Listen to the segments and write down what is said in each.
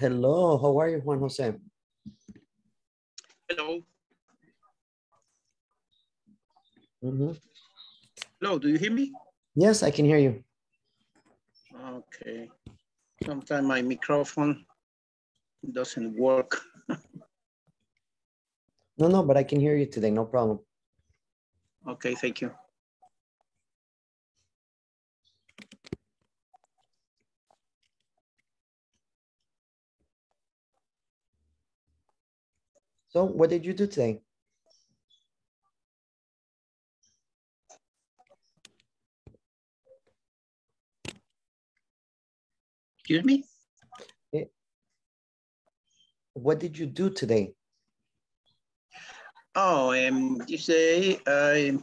Hello, how are you, Juan Jose? Hello. Mm-hmm. Hello, do you hear me? Yes, I can hear you. Okay. Sometimes my microphone doesn't work. No, but I can hear you today, no problem. Okay, thank you. So what did you do today? Excuse me? What did you do today? Oh, you say I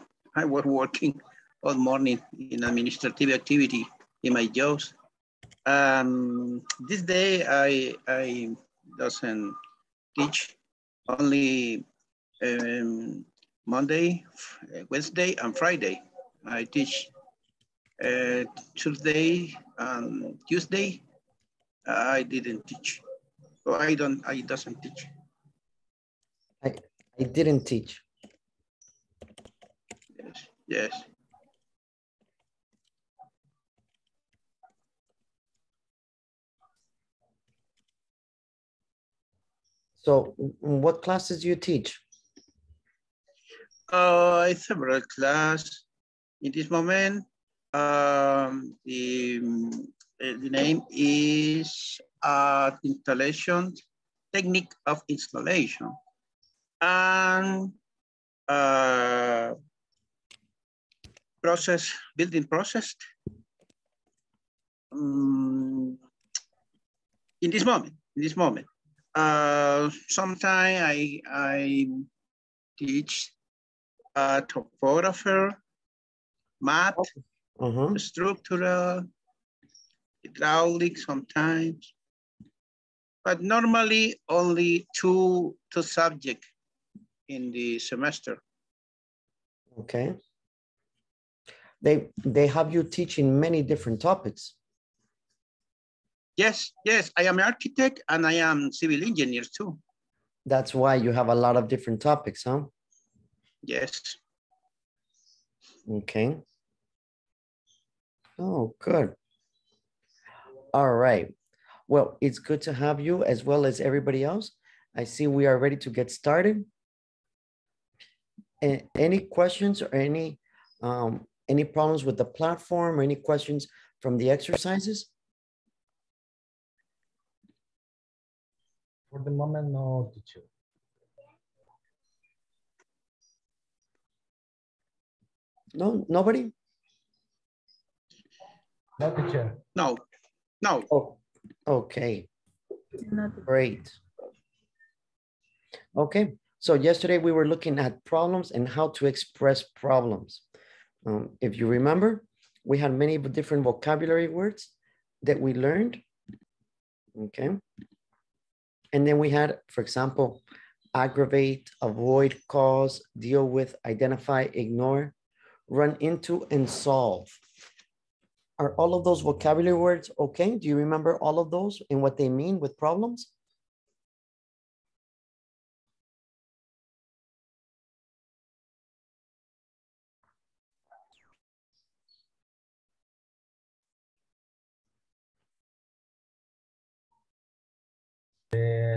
was working all morning in administrative activity in my jobs. This day I doesn't teach. Only Monday, Wednesday, and Friday. I teach Tuesday and Tuesday. I didn't teach. So I doesn't teach. I didn't teach. Yes, yes. So what classes do you teach? Several classes. In this moment, the name is installation, technique of installation. And process, building process. In this moment. Sometimes I teach topographer, math, structural, hydraulic sometimes, but normally only two subjects in the semester. Okay. They have you teaching many different topics. Yes, I am an architect and I am civil engineer too. That's why you have a lot of different topics, huh? Yes. Okay. Oh, good. All right. Well, it's good to have you as well as everybody else. I see we are ready to get started. Any questions or any problems with the platform or any questions from the exercises? For the moment, no, teacher. No, nobody? No, teacher. No. Oh, okay. Great. Okay. So yesterday we were looking at problems and how to express problems. If you remember, we had many different vocabulary words that we learned. Okay. And then we had, for example, aggravate, avoid, cause, deal with, identify, ignore, run into, and solve. Are all of those vocabulary words okay? Do you remember all of those and what they mean with problems?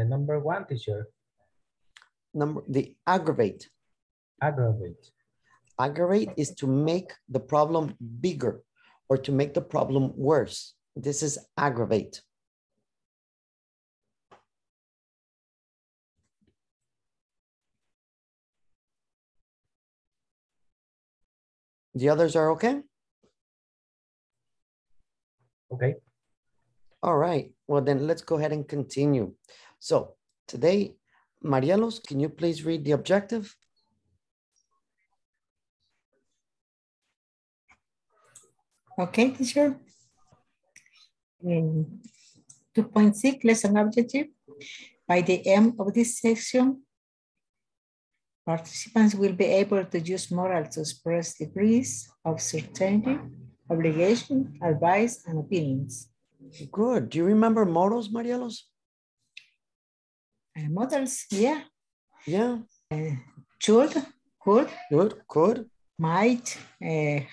Number one, teacher. The aggravate. Aggravate is to make the problem bigger or to make the problem worse. This is aggravate. The others are okay? Okay. All right, well then let's go ahead and continue. So today, Marielos, can you please read the objective? Okay, teacher. 2.6 lesson objective. By the end of this section, participants will be able to use moral to express degrees of certainty, obligation, advice, and opinions. Good. Do you remember modals, Marielos? models, yeah. Yeah. Could. Might,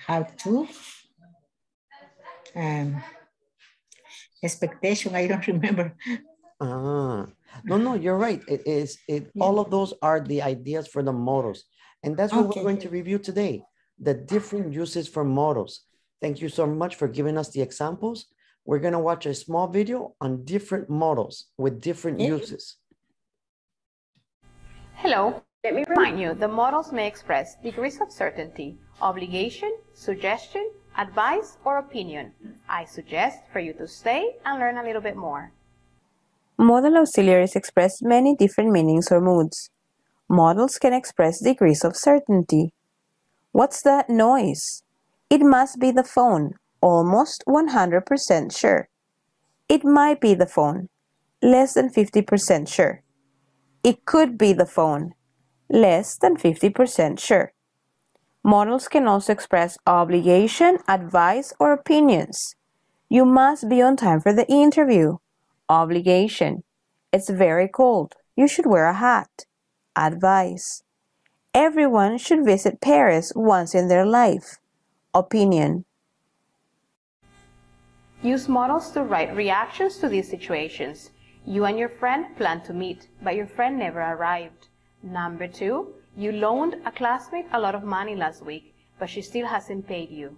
have to. Expectation, I don't remember. No, you're right. It is. All of those are the ideas for the models. And that's what we're going to review today, the different uses for models. Thank you so much for giving us the examples. We're going to watch a small video on different models with different uses. Hello, let me remind you, the models may express degrees of certainty, obligation, suggestion, advice, or opinion. I suggest for you to stay and learn a little bit more. Model auxiliaries express many different meanings or moods. Models can express degrees of certainty. What's that noise? It must be the phone. Almost 100% sure. It might be the phone. Less than 50% sure. It could be the phone. Less than 50% sure. Models can also express obligation, advice, or opinions. You must be on time for the interview. Obligation. It's very cold. You should wear a hat. Advice. Everyone should visit Paris once in their life. Opinion. Use models to write reactions to these situations. You and your friend planned to meet, but your friend never arrived. Number 2, you loaned a classmate a lot of money last week, but she still hasn't paid you.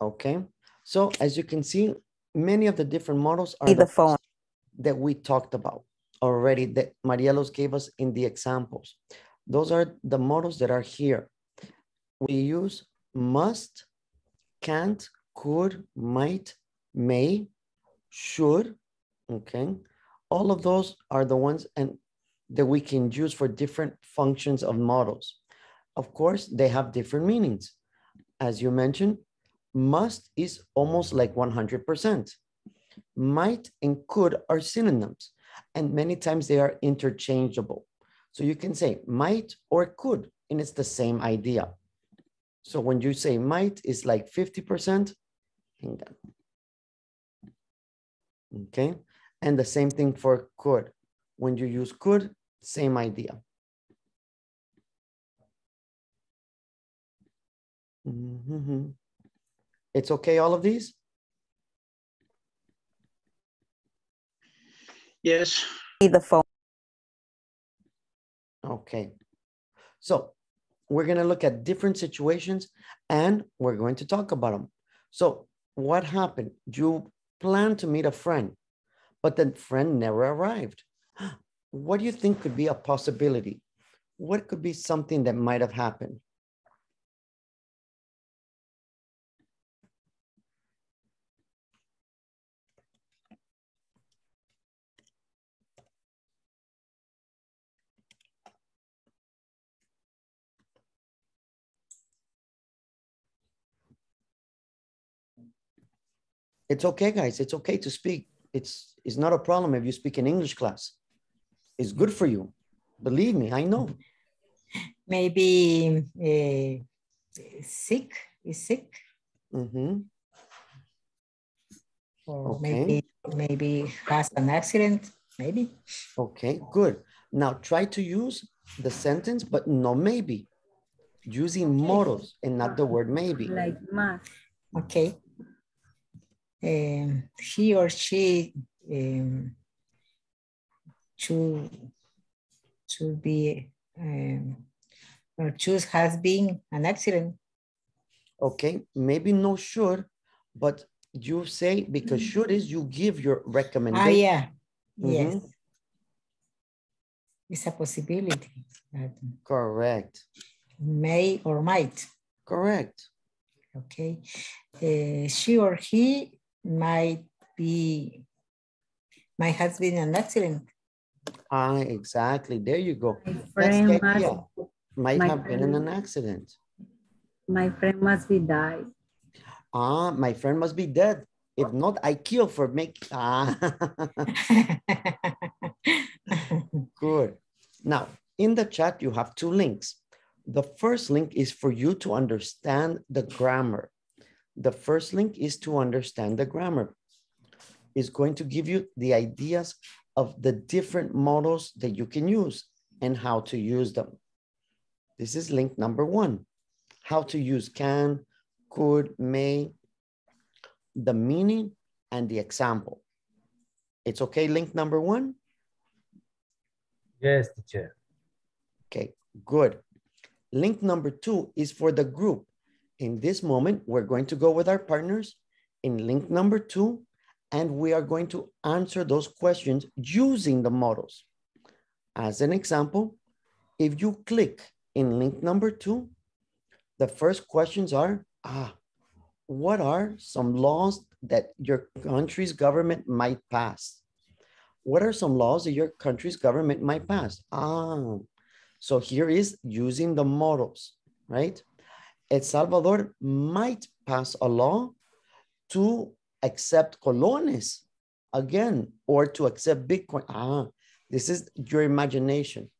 Okay, so as you can see, many of the different models are the phone that we talked about already, that Marielos gave us in the examples. Those are the models that are here. We use must, can't, could, might, may, should, okay? All of those are the ones and that we can use for different functions of models. Of course, they have different meanings. As you mentioned, must is almost like 100%. Might and could are synonyms, and many times they are interchangeable. So you can say might or could, and it's the same idea. So when you say might, it's like 50%, hang on. Okay, and the same thing for could. When you use could, same idea. Mm-hmm. It's okay, all of these? Yes. The phone. Okay, so we're going to look at different situations and we're going to talk about them. So what happened? You planned to meet a friend, but the friend never arrived. What do you think could be a possibility? What could be something that might have happened? It's okay, guys. It's okay to speak. It's not a problem if you speak in English class. It's good for you. Believe me, I know. Maybe sick. Mm-hmm. Or maybe has an accident, maybe. Okay, good. Now try to use the sentence, but no maybe. Using models and not the word maybe. Like math. Okay. He or she choose has been an accident. Okay, maybe no sure, but you say because sure is you give your recommendation. Yes, it's a possibility. Correct. May or might. Correct. Okay, she or he might have been an accident. Ah, exactly. There you go. My friend might have been in an accident. My friend must be died. Ah, my friend must be dead. If not, I kill for make. Good. Now, in the chat, you have two links. The first link is for you to understand the grammar. is going to give you the ideas of the different models that you can use and how to use them. This is link number one, how to use can, could, may, the meaning, and the example. It's okay, link number one? Yes, teacher. Okay, good. Link number two is for the group. In this moment, we're going to go with our partners in link number two, and we are going to answer those questions using the models. As an example, if you click in link number two, the first questions are, what are some laws that your country's government might pass? What are some laws that your country's government might pass? So here is using the models, right? El Salvador might pass a law to accept colones again, or to accept Bitcoin. This is your imagination.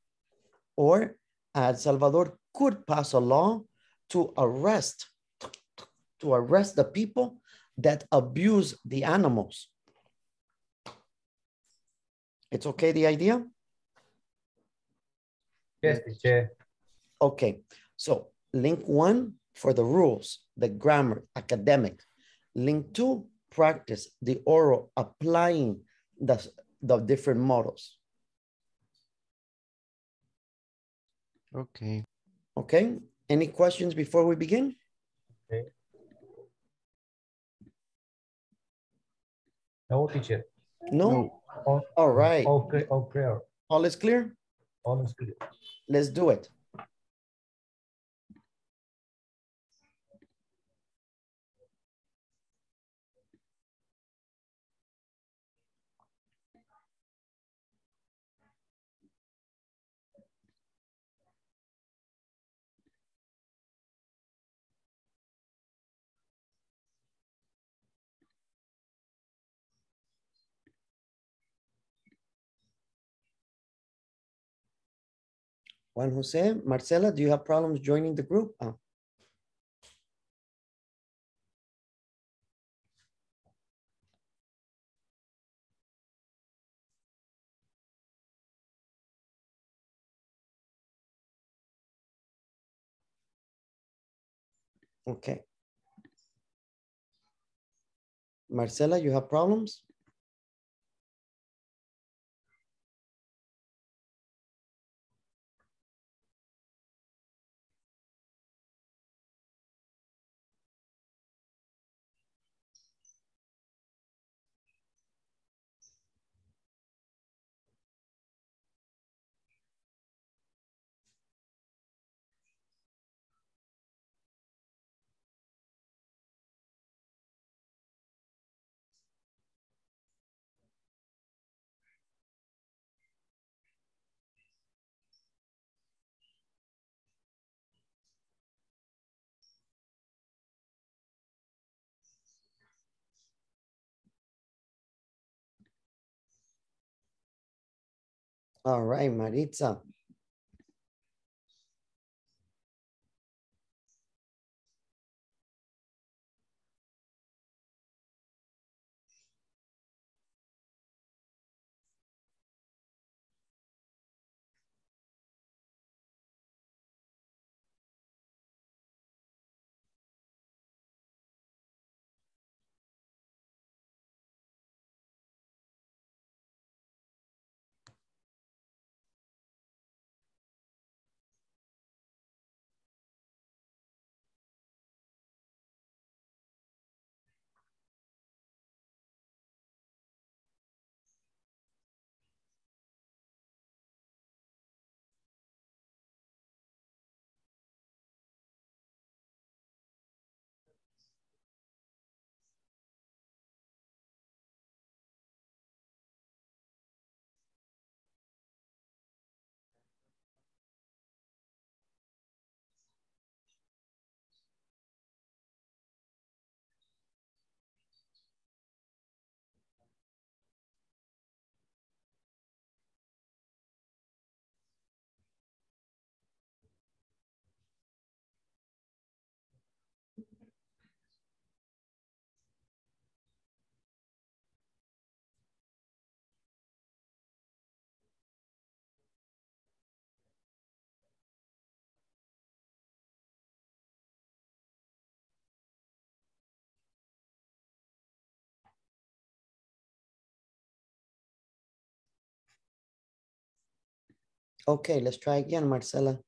Or El Salvador could pass a law to arrest the people that abuse the animals. It's okay, the idea? Yes, teacher. Okay, so link one for the rules, the grammar, academic. Link two, practice, the oral, applying the different models. Okay. Okay, any questions before we begin? Okay. No, teacher. No? All right. Okay, all clear. All is clear? All is clear. Let's do it. Juan Jose, Marcela, do you have problems joining the group? Okay. Marcela, you have problems? All right, Maritza. Okay, let's try again, Marcela.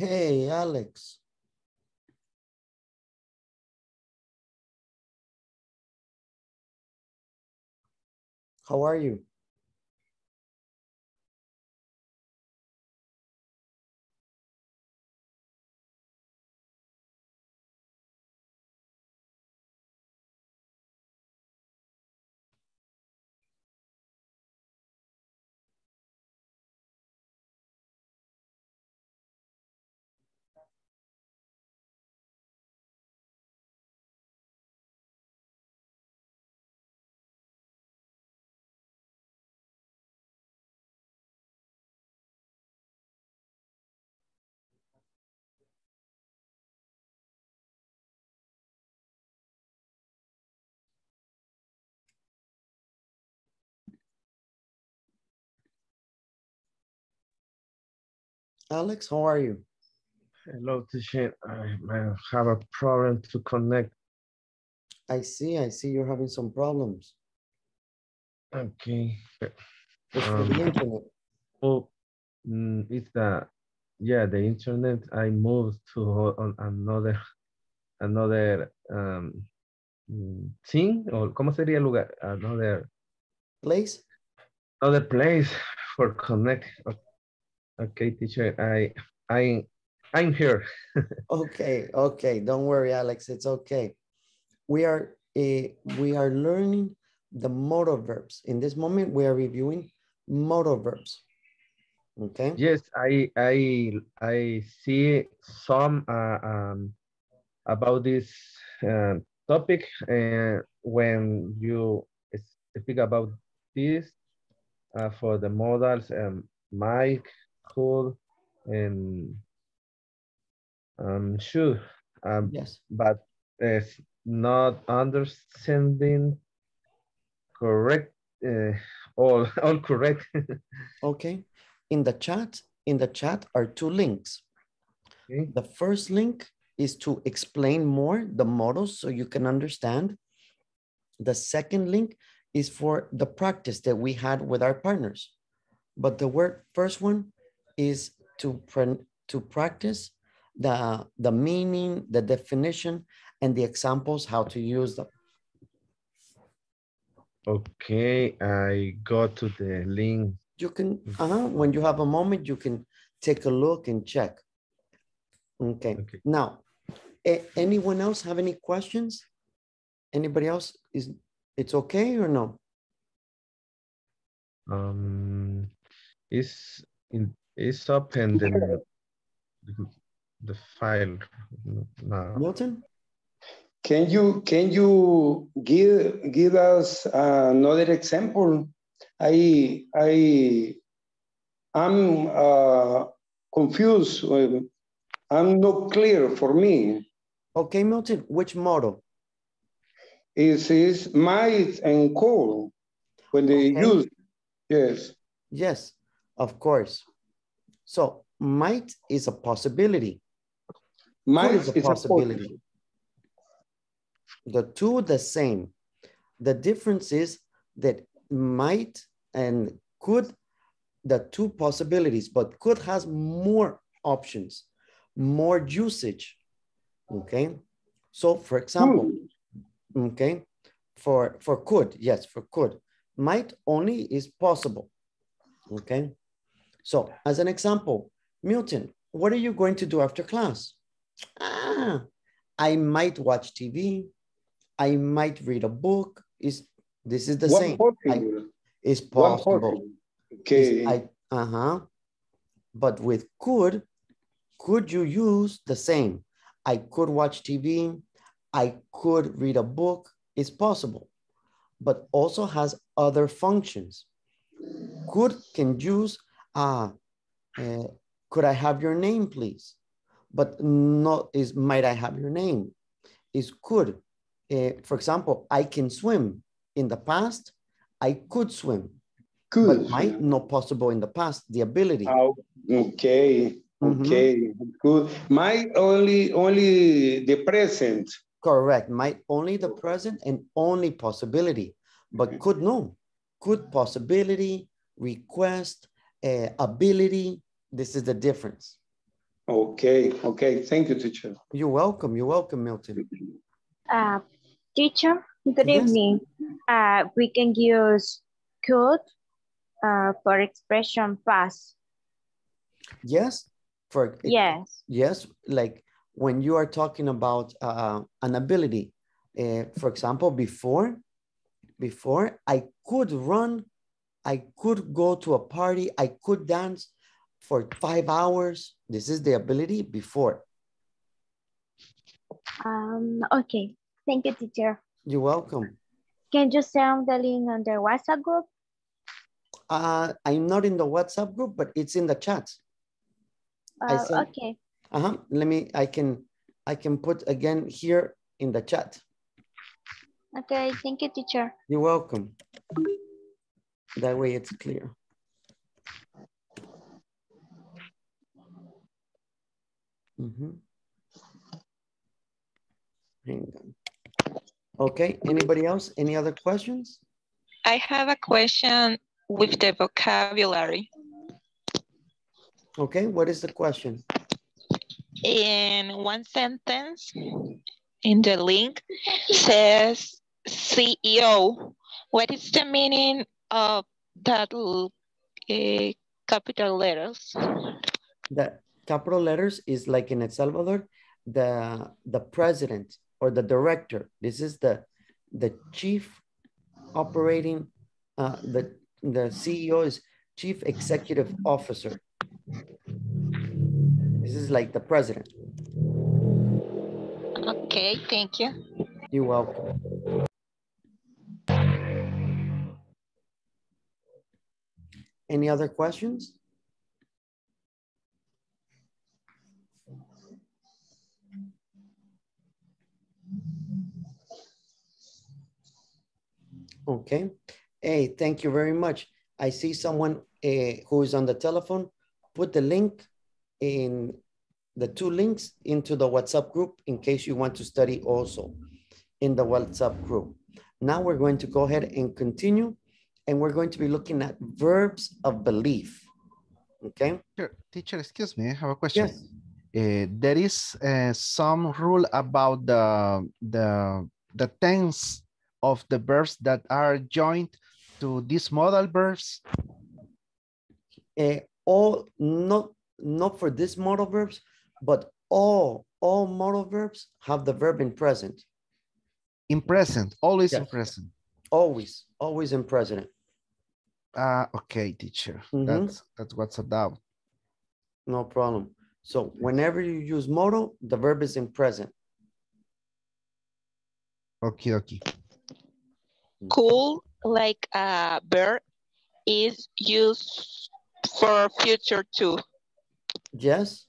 Hey, Alex. How are you? Alex, how are you? Hello, teacher. I have a problem to connect. I see you're having some problems. Okay. It's the internet. Oh, it's the internet. I moved to another thing, or ¿cómo sería el lugar? Another place for connect. Okay, teacher, I'm here. Okay, don't worry, Alex, it's okay. We are learning the modal verbs. In this moment, we are reviewing modal verbs, okay? Yes, I see some about this topic, and when you speak about this for the modals, Mike, cool, and sure, yes, but not understanding correct, all correct. Okay, in the chat are two links. Okay. The first link is to explain more the modals so you can understand. The second link is for the practice that we had with our partners. But the first one is to practice the meaning, the definition, and the examples, how to use them. Okay, I go to the link. You can, when you have a moment, you can take a look and check. Okay. Now, anyone else have any questions? Anybody else, it's okay or no? It's up in the file now. Milton, can you give us another example? I'm confused. I'm not clear for me. Okay, Milton, which model? Is might and could when they use? Yes. Yes. Of course. So might is a possibility. Might is a possibility. The two the same. The difference is that might and could, the two possibilities, but could has more options, more usage. Okay. So for example, okay, for could, yes, for could. Might only is possible. Okay. So, as an example, Milton, what are you going to do after class? I might watch TV. I might read a book. This is the same. It's possible. Okay. But with could you use the same? I could watch TV. I could read a book. It's possible, but also has other functions. Could can use could I have your name, please? But not is might I have your name? Is could. For example, I can swim. In the past, I could swim. Could. But might not possible in the past, the ability. Okay. Could. Might only the present. Correct. Might only the present and only possibility. But could no. Could possibility, request, ability. This is the difference. Okay. Thank you, teacher. You're welcome. You're welcome, Milton. Teacher, good evening. We can use could for expression past. Yes. Yes, like when you are talking about an ability. For example, before I could run, I could go to a party, I could dance for 5 hours. This is the ability before. Okay, thank you, teacher. You're welcome. Can you send the link on the WhatsApp group? I'm not in the WhatsApp group, but it's in the chat. Okay. I can put again here in the chat. Okay, thank you, teacher. You're welcome. That way it's clear. Hang on. Okay, anybody else? Any other questions? I have a question with the vocabulary. Okay, what is the question? In one sentence, in the link, says CEO. What is the meaning of that capital letters? The capital letters is like in El Salvador, the president or the director. This is the chief operating, the CEO is chief executive officer. This is like the president. Okay, thank you. You're welcome. Any other questions? Okay. Hey, thank you very much. I see someone who is on the telephone. Put the link in the two links into the WhatsApp group in case you want to study also in the WhatsApp group. Now we're going to go ahead and continue, and we're going to be looking at verbs of belief. Okay? Sure. Teacher, excuse me, I have a question. Yes. There is some rule about the tense of the verbs that are joined to these modal verbs. Not for these modal verbs, but all modal verbs have the verb in present. In present, always in present. Always in present. Okay, teacher. That's what's about. No problem. So whenever you use modal, the verb is in present. Okay. Cool, like a verb, is used for future too. Yes.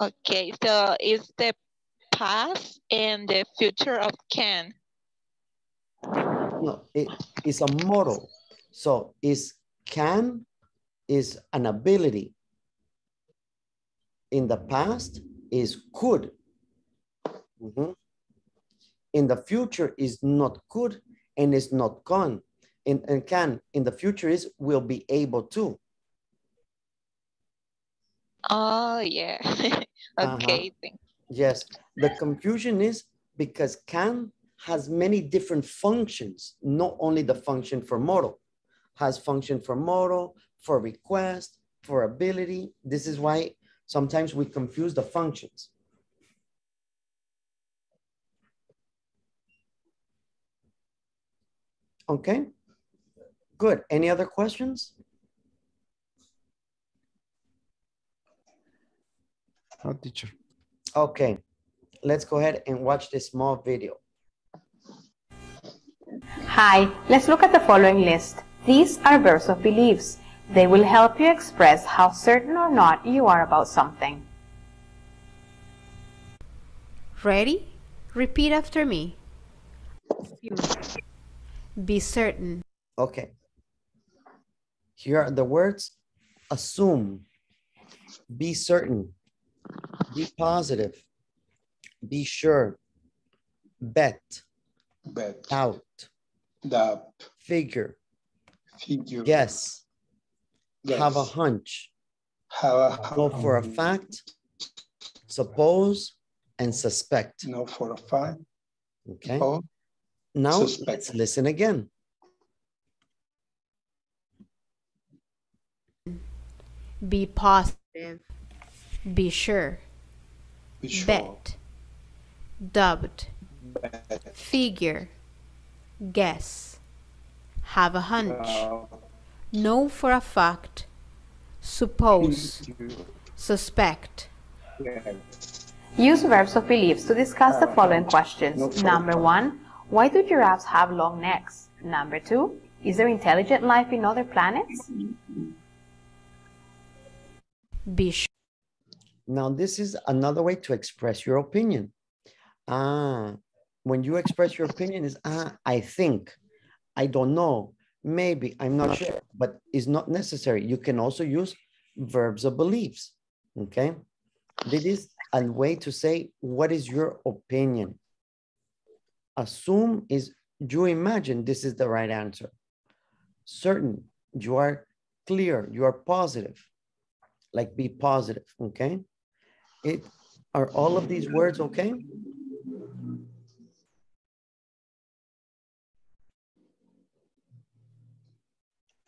Okay, so is the past and the future of can? No, it's a modal. So is can is an ability. In the past is could. In the future is not could and is not gone. And can in the future is will be able to. Oh, yeah. Okay. Yes. The confusion is because can has many different functions, not only the function for modal, has function for modal, for request, for ability. This is why sometimes we confuse the functions. Okay. Good. Any other questions? No, teacher. Okay. Let's go ahead and watch this small video. Hi. Let's look at the following list. These are verbs of beliefs. They will help you express how certain or not you are about something. Ready? Repeat after me. Be certain. Okay. Here are the words: assume, be certain, be positive, be sure, bet, doubt, figure, guess, have a hunch, Know for a fact, suppose, and suspect. Know for a fact. Okay. Suppose, now suspect. Let's listen again. Be positive. Be sure. Be sure. Bet. Doubt. Bet. Figure. Guess. Have a hunch. Know for a fact. Suppose. Suspect. Use verbs of beliefs to discuss the following questions. Number one, why do giraffes have long necks? Number two, is there intelligent life in other planets? Be sure. Now, this is another way to express your opinion. When you express your opinion is, I think, I don't know, maybe, I'm not sure, but it's not necessary. You can also use verbs of beliefs, okay? This is a way to say, what is your opinion? Assume is, you imagine this is the right answer. Certain, you are clear, you are positive. Like be positive, okay? It are all of these words okay?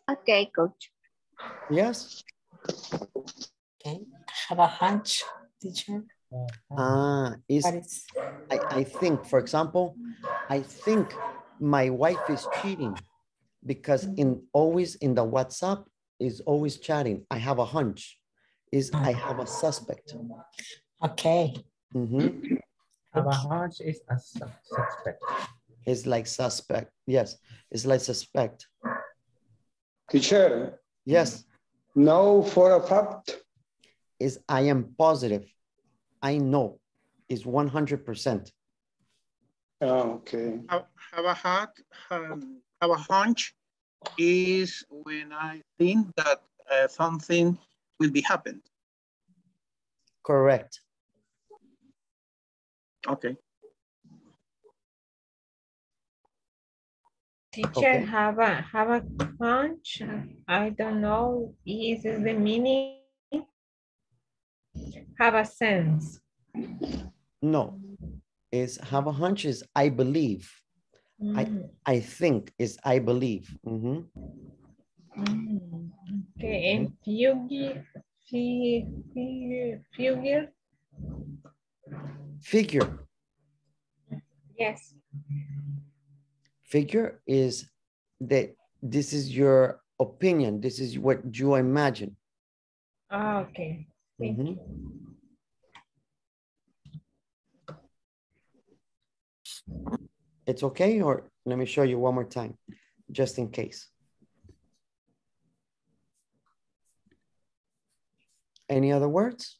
Okay, coach. Yes. Okay. Have a hunch, teacher. I think, for example, I think my wife is cheating because always in the WhatsApp is always chatting. I have a hunch. Is I have a suspect. Okay. Mm-hmm. Have a hunch is a suspect. It's like suspect. Yes, it's like suspect. Teacher. Yes. No for a fact. Is I am positive. I know. Is 100%. Okay. Have a hunch is when I think that something will be happened. Correct. Okay. Teacher, okay. have a hunch. I don't know. Is this the meaning? Have a sense. No. Is have a hunch is I believe. I think is I believe. Mm-hmm. Okay, and figure. Yes. Figure is that this is your opinion. This is what you imagine. Ah, okay. Thank you. It's okay, or let me show you one more time, just in case. Any other words?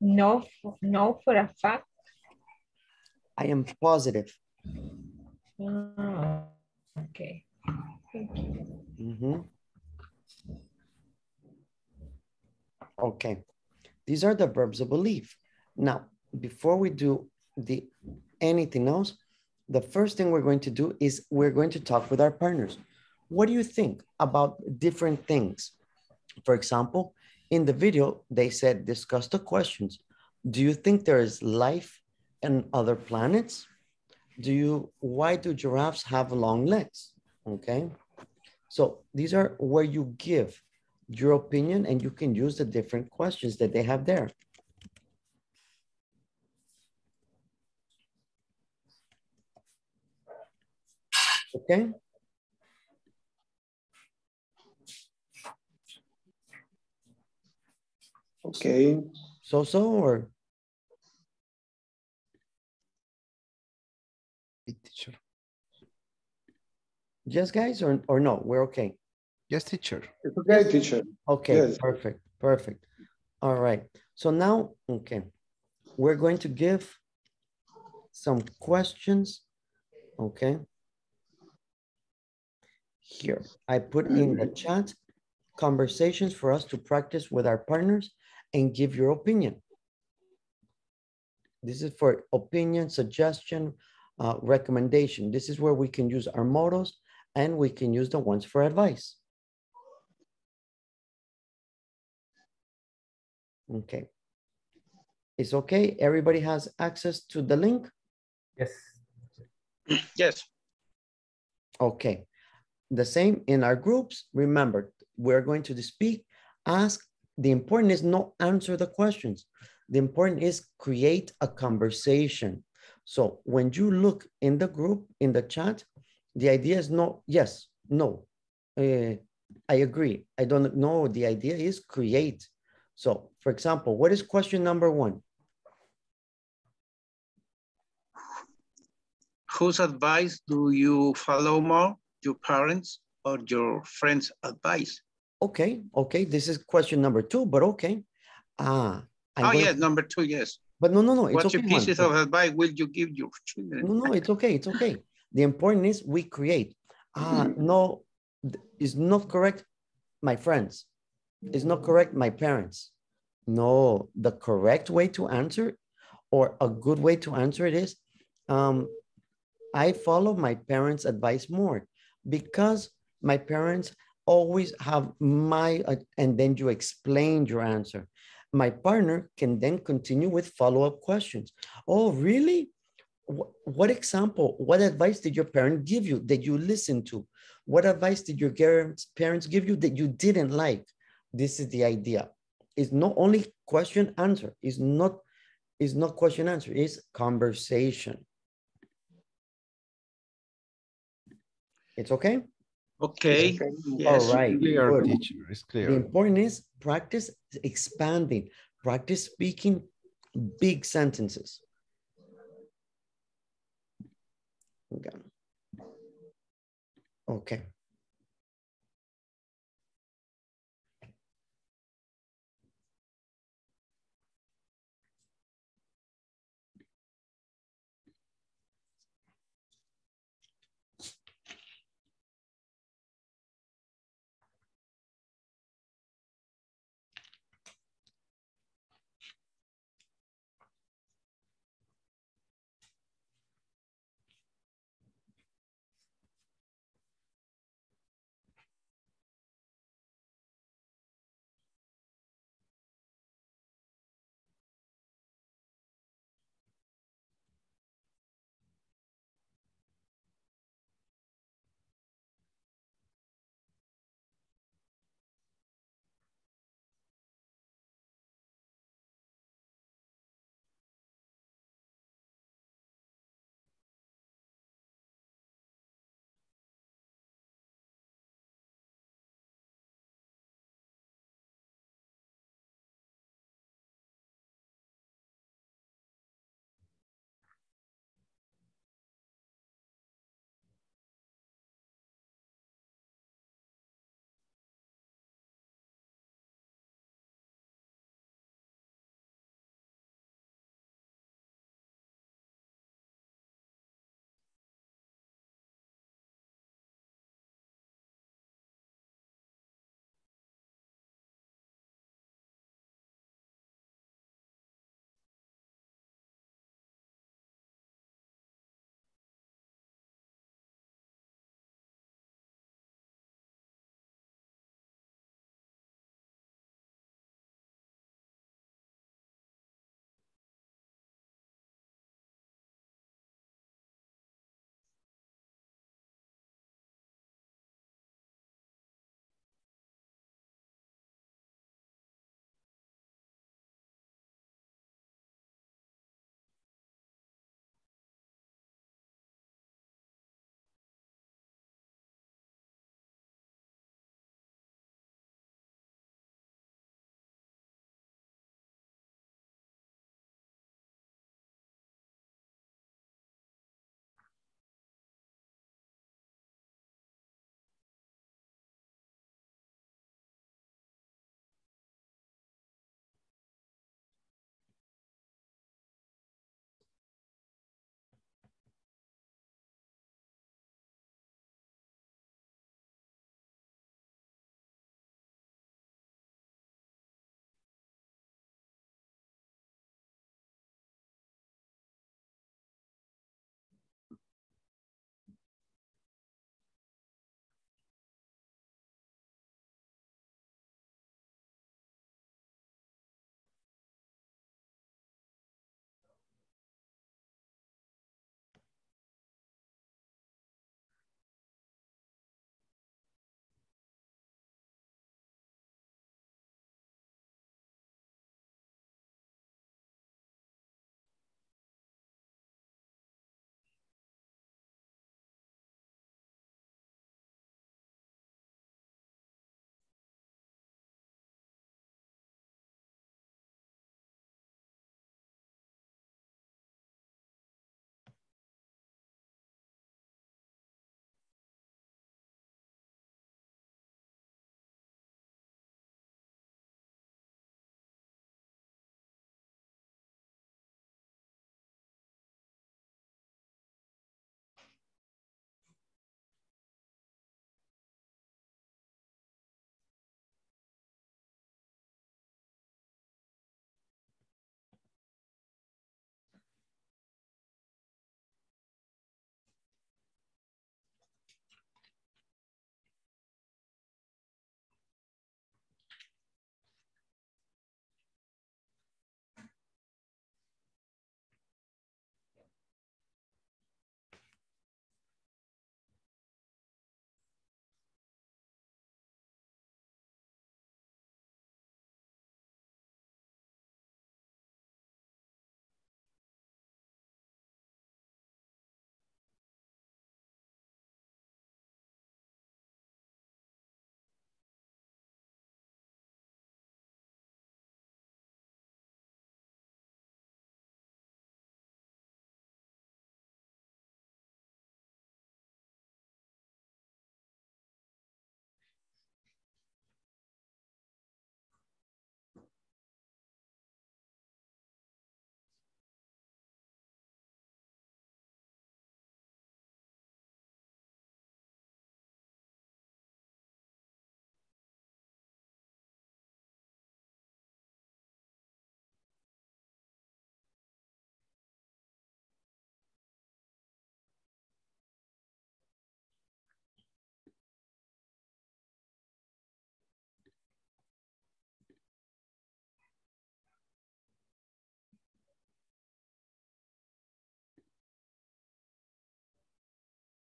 No for a fact. I am positive. Oh, okay. Thank you. Mm-hmm. Okay. These are the verbs of belief. Now, before we do anything else, the first thing we're going to do is we're going to talk with our partners. What do you think about different things? For example, in the video, they said, discuss the questions. Do you think there is life on other planets? Why do giraffes have long legs? Okay. So these are where you give your opinion and you can use the different questions that they have there. Okay. Okay. So or? Teacher. Yes, guys, or no, we're okay. Yes, teacher. It's okay, teacher. Okay, yes. Perfect. All right. So now, okay, we're going to give some questions, okay? Here, I put in the chat conversations for us to practice with our partners and give your opinion. This is for opinion, suggestion, recommendation. This is where we can use our mottos and we can use the ones for advice. Okay. It's okay. Everybody has access to the link? Yes. Yes. Okay. The same in our groups. Remember, we're going to speak, ask. The important is not answer the questions. The important is create a conversation. So when you look in the group, in the chat, the idea is not yes, no, I agree, I don't know. The idea is create. So for example, what is question number one? Whose advice do you follow more? Your parents or your friends' advice? Okay, okay, this is question number two, but okay. Yes, number two, yes. But no, it's okay. What pieces of advice will you give your children? No, it's okay, it's okay. The important is we create. No, it's not correct, my friends. It's not correct, my parents. No, the correct way to answer, or a good way to answer it is, I follow my parents' advice more because my parents always have my, and then you explain your answer. My partner can then continue with follow-up questions. Oh, really? What example, what advice did your parent give you that you listened to? What advice did your parents give you that you didn't like? This is the idea. It's not only question answer. It's not question answer, it's conversation. It's okay? Okay. It's okay. Yes. All right. Clear. Teacher, it's clear. The important is practice expanding, practice speaking big sentences. Okay. Okay.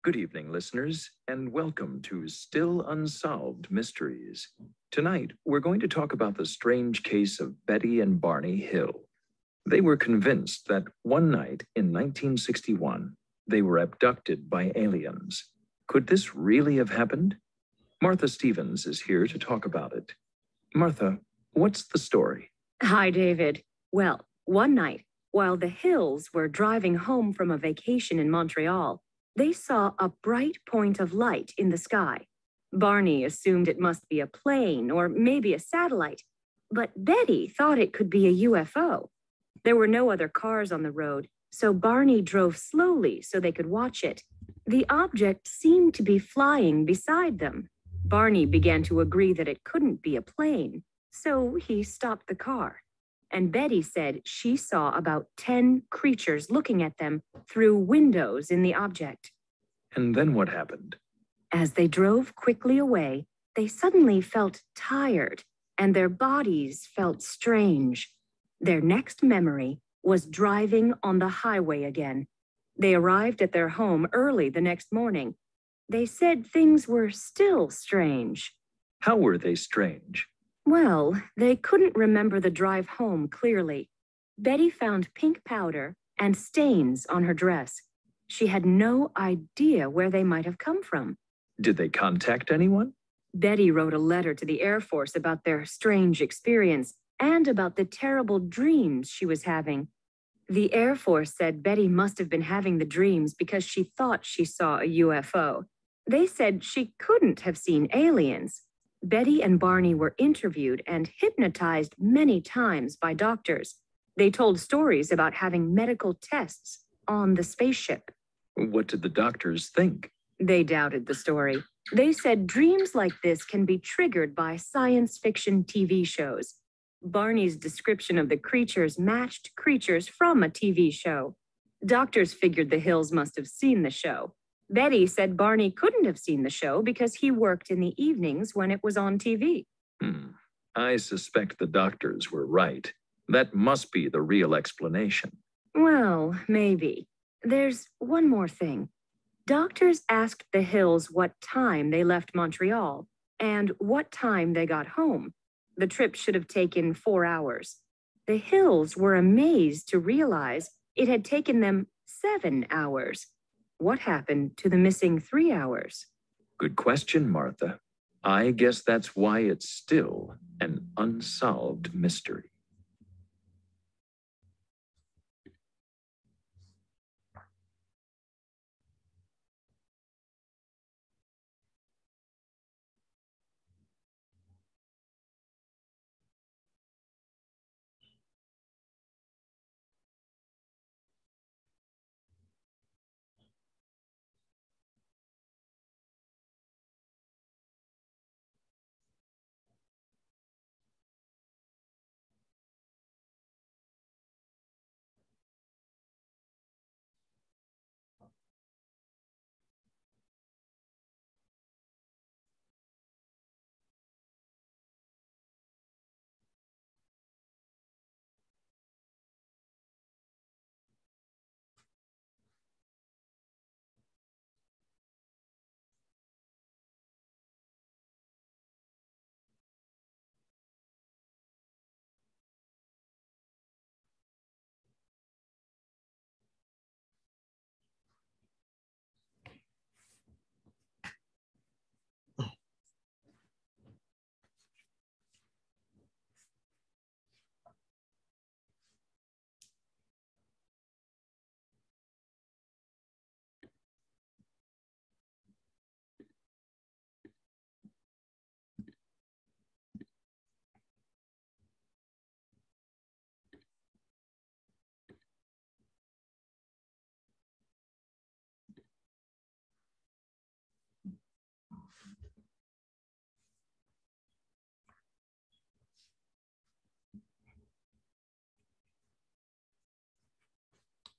Good evening, listeners, and welcome to Still Unsolved Mysteries. Tonight, we're going to talk about the strange case of Betty and Barney Hill. They were convinced that one night in 1961, they were abducted by aliens. Could this really have happened? Martha Stevens is here to talk about it. Martha, what's the story? Hi, David. Well, one night, while the Hills were driving home from a vacation in Montreal, they saw a bright point of light in the sky. Barney assumed it must be a plane or maybe a satellite, but Betty thought it could be a UFO. There were no other cars on the road, so Barney drove slowly so they could watch it. The object seemed to be flying beside them. Barney began to agree that it couldn't be a plane, so he stopped the car. And Betty said she saw about 10 creatures looking at them through windows in the object. And then what happened? As they drove quickly away, they suddenly felt tired and their bodies felt strange. Their next memory was driving on the highway again. They arrived at their home early the next morning. They said things were still strange. How were they strange? Well, they couldn't remember the drive home clearly. Betty found pink powder and stains on her dress. She had no idea where they might have come from. Did they contact anyone? Betty wrote a letter to the Air Force about their strange experience and about the terrible dreams she was having. The Air Force said Betty must have been having the dreams because she thought she saw a UFO. They said she couldn't have seen aliens. Betty and Barney were interviewed and hypnotized many times by doctors. They told stories about having medical tests on the spaceship. What did the doctors think? They doubted the story. They said dreams like this can be triggered by science fiction TV shows. Barney's description of the creatures matched creatures from a TV show. Doctors figured the Hills must have seen the show. Betty said Barney couldn't have seen the show because he worked in the evenings when it was on TV. I suspect the doctors were right. That must be the real explanation. Well, maybe. There's one more thing. Doctors asked the Hills what time they left Montreal and what time they got home. The trip should have taken 4 hours. The Hills were amazed to realize it had taken them 7 hours. What happened to the missing 3 hours? Good question, Martha. I guess that's why it's still an unsolved mystery.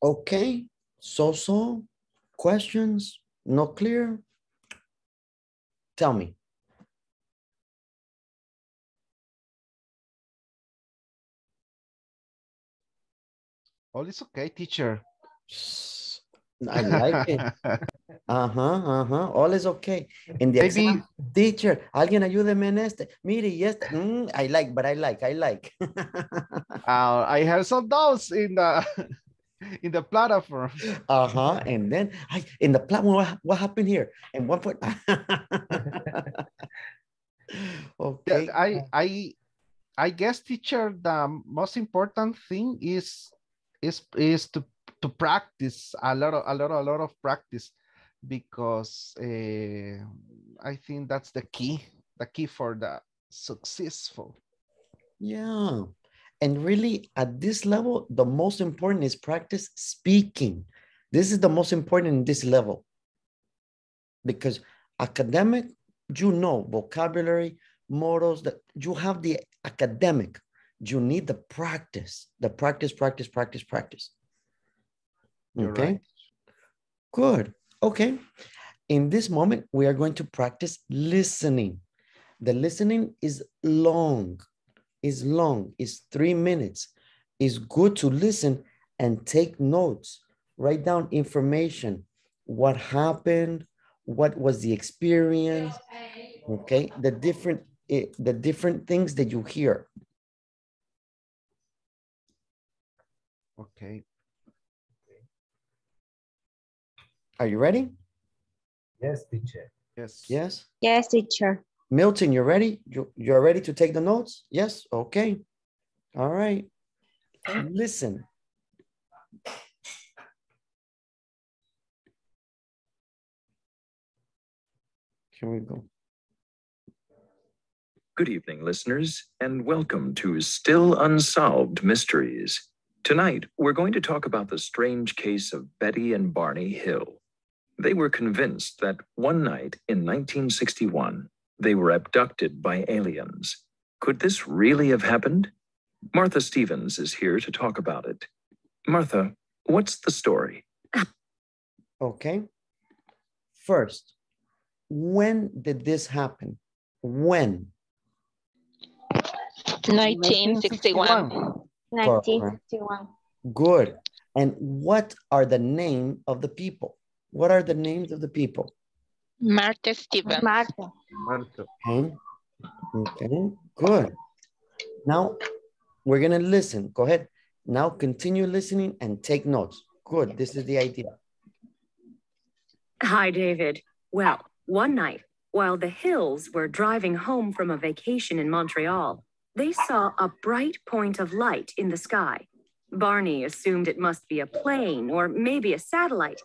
Okay, so questions, not clear? Tell me. Oh, it's okay, teacher. I like it. All is okay. In the exam, teacher, alguien ayúdeme en este. Mire, yes, I like. I have some doubts in the platform. And then in the platform, what happened here? And one point. Okay. I guess, teacher, the most important thing is to practice a lot of practice, because I think that's the key for the successful. Yeah, and really at this level, the most important is practice speaking. This is the most important in this level, because academic, you know, vocabulary, models, that you have the academic, you need the practice, practice. You're okay. Right. Good. Okay. In this moment, we are going to practice listening. The listening is long. It's 3 minutes. It's good to listen and take notes. Write down information. What happened? What was the experience? Okay. The different things that you hear. Okay. Are you ready? Yes, teacher. Yes. Yes, teacher. Milton, you ready? You're ready to take the notes? Yes. Okay. All right. Listen. Here we go. Good evening, listeners, and welcome to Still Unsolved Mysteries. Tonight, we're going to talk about the strange case of Betty and Barney Hill. They were convinced that one night in 1961, they were abducted by aliens. Could this really have happened? Martha Stevens is here to talk about it. Martha, what's the story? Okay. First, when did this happen? When? 1961. Good. And what are the names of the people? What are the names of the people? Martha Stevens. Martha. Okay, good. Now, we're going to listen. Go ahead. Now, continue listening and take notes. Good. This is the idea. Hi, David. Well, one night, while the Hills were driving home from a vacation in Montreal, they saw a bright point of light in the sky. Barney assumed it must be a plane or maybe a satellite,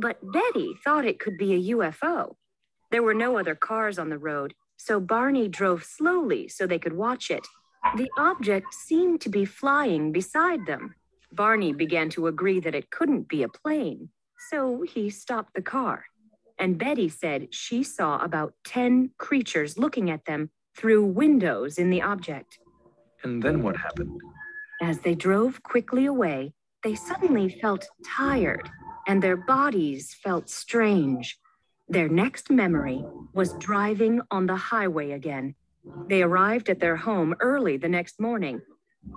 but Betty thought it could be a UFO. There were no other cars on the road, so Barney drove slowly so they could watch it. The object seemed to be flying beside them. Barney began to agree that it couldn't be a plane, so he stopped the car. And Betty said she saw about 10 creatures looking at them through windows in the object. And then what happened? As they drove quickly away, they suddenly felt tired, and their bodies felt strange. Their next memory was driving on the highway again. They arrived at their home early the next morning.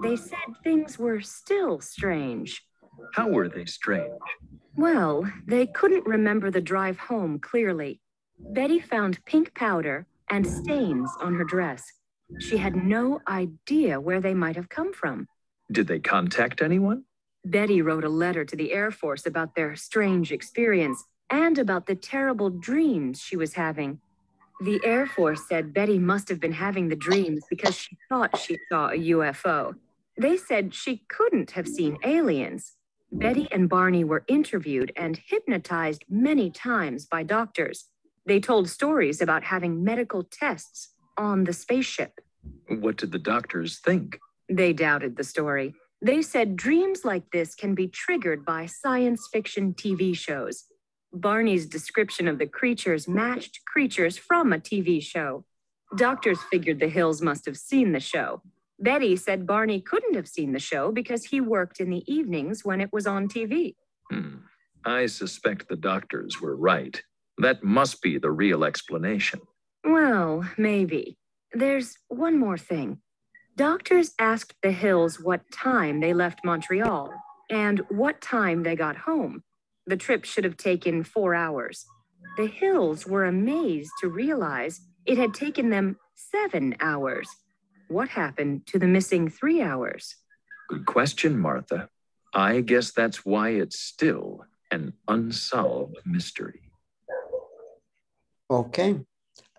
They said things were still strange. How were they strange? Well, they couldn't remember the drive home clearly. Betty found pink powder and stains on her dress. She had no idea where they might have come from. Did they contact anyone? Betty wrote a letter to the Air Force about their strange experience and about the terrible dreams she was having. The Air Force said Betty must have been having the dreams because she thought she saw a UFO. They said she couldn't have seen aliens. Betty and Barney were interviewed and hypnotized many times by doctors. They told stories about having medical tests on the spaceship. What did the doctors think? They doubted the story. They said dreams like this can be triggered by science fiction TV shows. Barney's description of the creatures matched creatures from a TV show. Doctors figured the Hills must have seen the show. Betty said Barney couldn't have seen the show because he worked in the evenings when it was on TV. I suspect the doctors were right. That must be the real explanation. Well, maybe. There's one more thing. Doctors asked the Hills what time they left Montreal and what time they got home. The trip should have taken 4 hours. The Hills were amazed to realize it had taken them 7 hours. What happened to the missing 3 hours? Good question, Martha. I guess that's why it's still an unsolved mystery. Okay.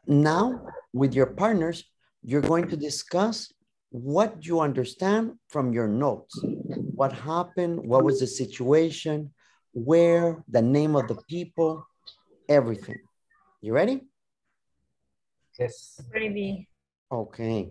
Now, with your partners, you're going to discuss what you understand from your notes. What happened? What was the situation? Where? The name of the people? Everything. You ready? Yes. Ready. Okay.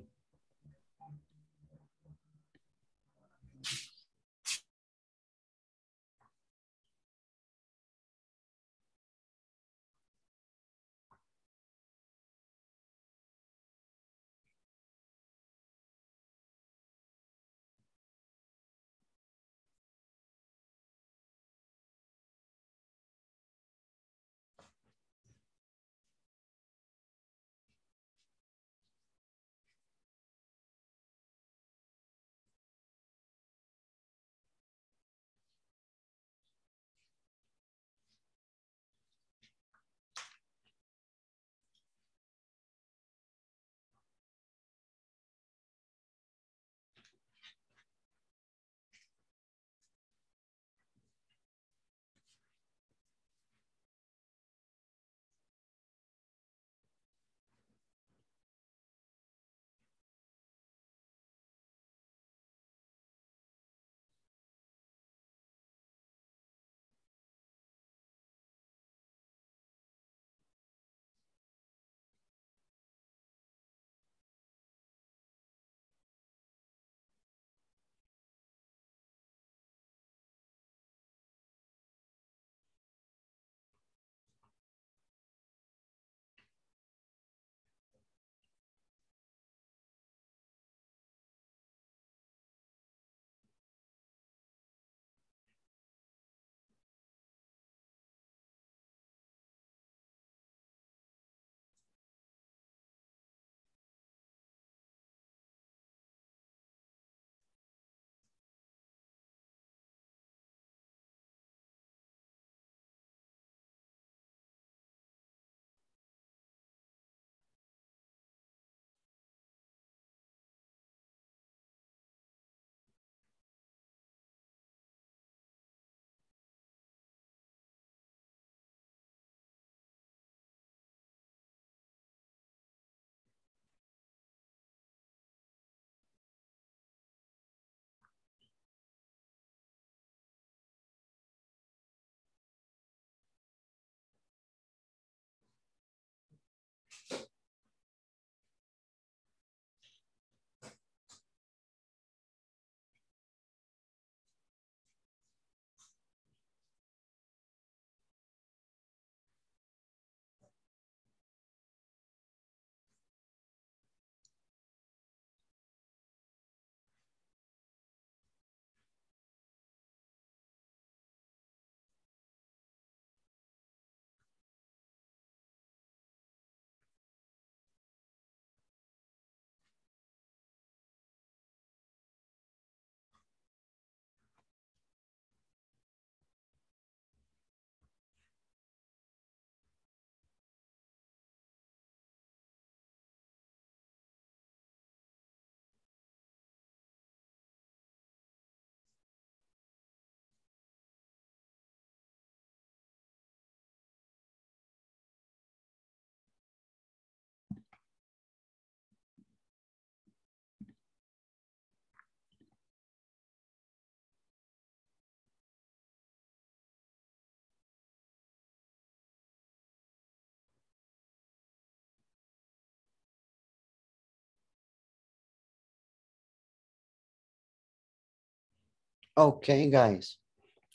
Okay, guys.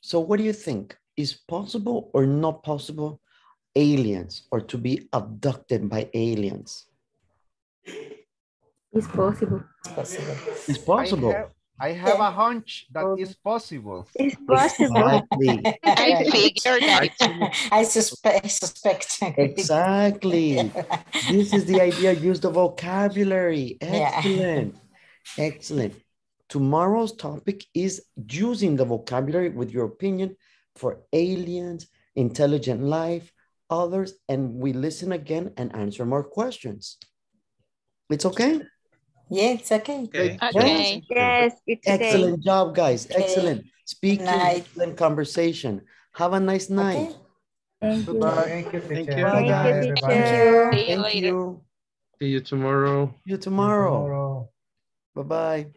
So what do you think? Is possible or not possible aliens or to be abducted by aliens? It's possible. It's possible. I have a hunch that it's possible. It's possible. Exactly. I figured that. I suspect. Exactly. This is the idea. Use the vocabulary. Excellent. Yeah. Excellent. Tomorrow's topic is using the vocabulary with your opinion for aliens, intelligent life, others, and we listen again and answer more questions. It's okay? Yeah, it's okay. Okay. Yes, it's okay. Excellent job, guys. Okay. Excellent. Speaking, excellent conversation. Have a nice night. Okay. Thank you. Thank you. Thank you. Bye, guys. Thank you. See you tomorrow. Bye-bye.